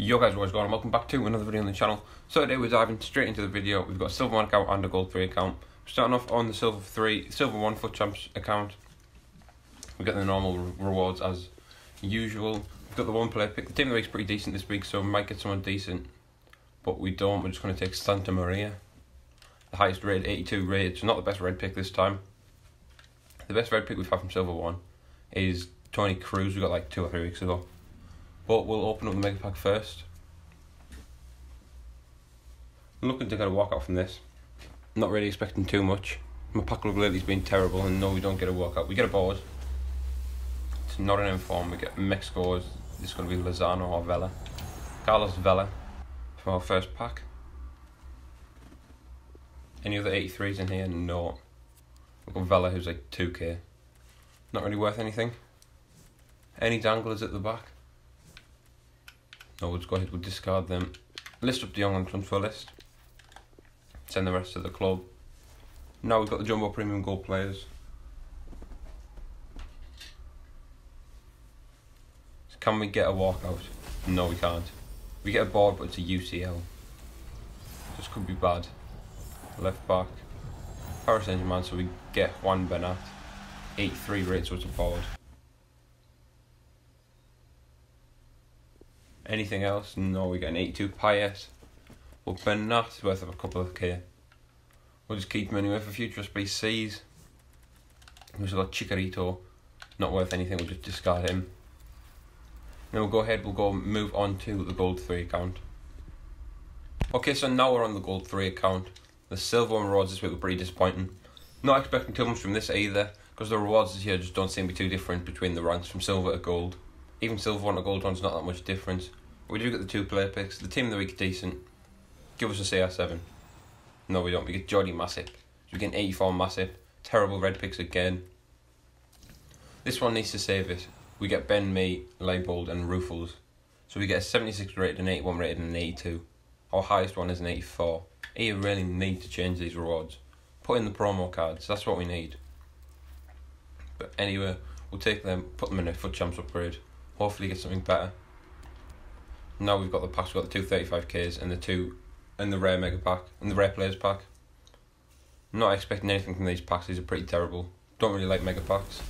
Yo guys, what's going on? Welcome back to another video on the channel. So today we're diving straight into the video. We've got a silver 1 account and a gold 3 account. We're starting off on the silver 3, silver 1 foot champs account. We get the normal rewards as usual. We've got the one player pick. The team of the week's pretty decent this week, so we might get someone decent. But we don't, we're just going to take Santa Maria. The highest rated, 82 rated, so not the best red pick this time. The best red pick we've had from silver 1 is Tony Cruz, we got like 2 or 3 weeks ago. But we'll open up the mega pack first. I'm looking to get a walkout from this. I'm not really expecting too much. My pack luck lately has been terrible, and no, we don't get a walkout. We get a board. It's not an inform. We get mixed scores. It's going to be Lozano or Vela. Carlos Vela from our first pack. Any other 83s in here? No. We've got Vela, who's like 2k. Not really worth anything. Any danglers at the back? No, we'll just go ahead, we'll discard them. List up the young on transfer list. Send the rest to the club. Now we've got the Jumbo Premium Gold players. Can we get a walkout? No, we can't. We get a board, but it's a UCL. This could be bad. Left back. Paris Saint-Germain, so we get Juan Bernat. 83 rate, so it's a forward. Anything else? No, we get an 82 Piette. Well, Bernat is worth of a couple of K. We'll just keep him anyway for future SBCs. We've got Chicharito, not worth anything, we'll just discard him. Then we'll go ahead, we'll go move on to the Gold 3 account. Okay, so now we're on the Gold 3 account. The silver and rewards this week were pretty disappointing. Not expecting too much from this either, because the rewards this year just don't seem to be too different between the ranks from silver to gold. Even silver one or gold one's not that much difference. We do get the 2 player picks. The team of the week decent. Give us a CR7. No, we don't. We get Jordy Massif. So we get an 84 Massif. Terrible red picks again. This one needs to save it. We get Ben Mee, Leibold and Rufles. So we get a 76 rated, an 81 rated and an 82. Our highest one is an 84. You really need to change these rewards. Put in the promo cards. That's what we need. But anyway, we'll take them, put them in a foot champs upgrade. Hopefully get something better. Now we've got the packs, we've got the 2 35Ks and the 2 and the rare mega pack and the rare players pack. I'm not expecting anything from these packs, these are pretty terrible. Don't really like mega packs.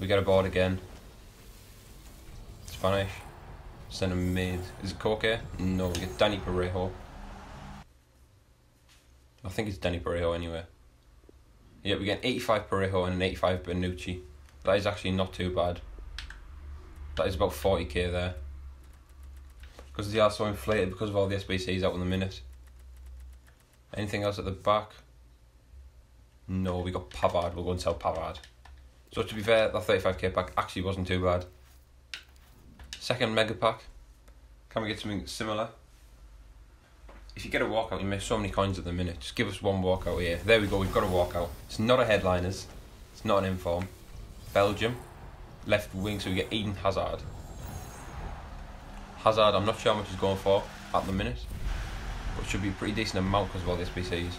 We get a board again. Spanish. Send a mid. Is it Koke? No, we get Dani Parejo. I think it's Dani Parejo anyway. Yeah, we get an 85 Parejo and an 85 Benucci. That is actually not too bad. That is about 40k there. Because they are so inflated because of all the SBCs out in the minute. Anything else at the back? No, we got Pavard. We'll go and sell Pavard. So to be fair, that 35k pack actually wasn't too bad. Second mega pack. Can we get something similar? If you get a walkout, you make so many coins at the minute. Just give us one walkout here. There we go, we've got a walkout. It's not a headliners. It's not an inform. Belgium. Left wing, so we get Eden Hazard. Hazard, I'm not sure how much he's going for at the minute, but should be a pretty decent amount because of all the SBCs.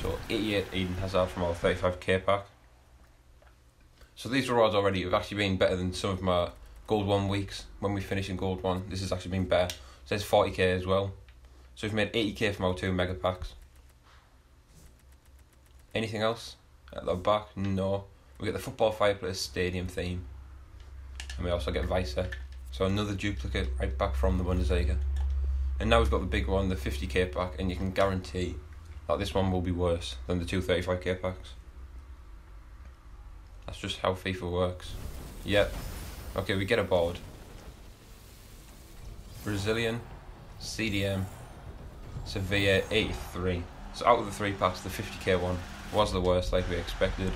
So 88 Eden Hazard from our 35k pack. So these rewards already have actually been better than some of my gold 1 weeks. When we finish in gold 1, this has actually been better. So there's 40k as well. So we've made 80k from our 2 mega packs. Anything else at the back? No. We get the Football Fireplace Stadium theme. And we also get Vieira. So another duplicate right back from the Bundesliga. And now we've got the big one, the 50k pack, and you can guarantee that this one will be worse than the 2 35k packs. That's just how FIFA works. Yep. Okay, we get a board. Brazilian, CDM, Sevilla 83. So out of the 3 packs, the 50k one was the worst like we expected.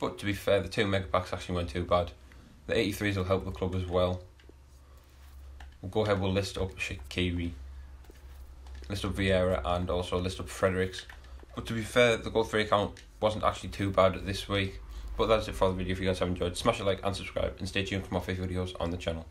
But to be fair, the 2 mega packs actually weren't too bad. The 83s will help the club as well. We'll go ahead, we'll list up Shaqiri. List up Vieira and also list up Fredericks. But to be fair, the Gold 3 account wasn't actually too bad this week. But that's it for the video. If you guys have enjoyed, smash a like and subscribe. And stay tuned for more FIFA videos on the channel.